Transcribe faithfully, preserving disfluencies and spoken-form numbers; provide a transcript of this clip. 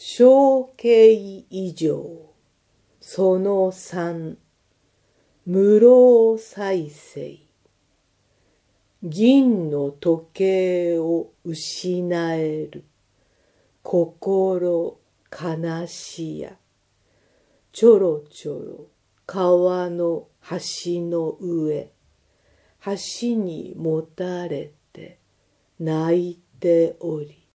承継以上、その三、無漏再生。銀の時計を失える、心悲しや、ちょろちょろ川の橋の上、橋にもたれて泣いており、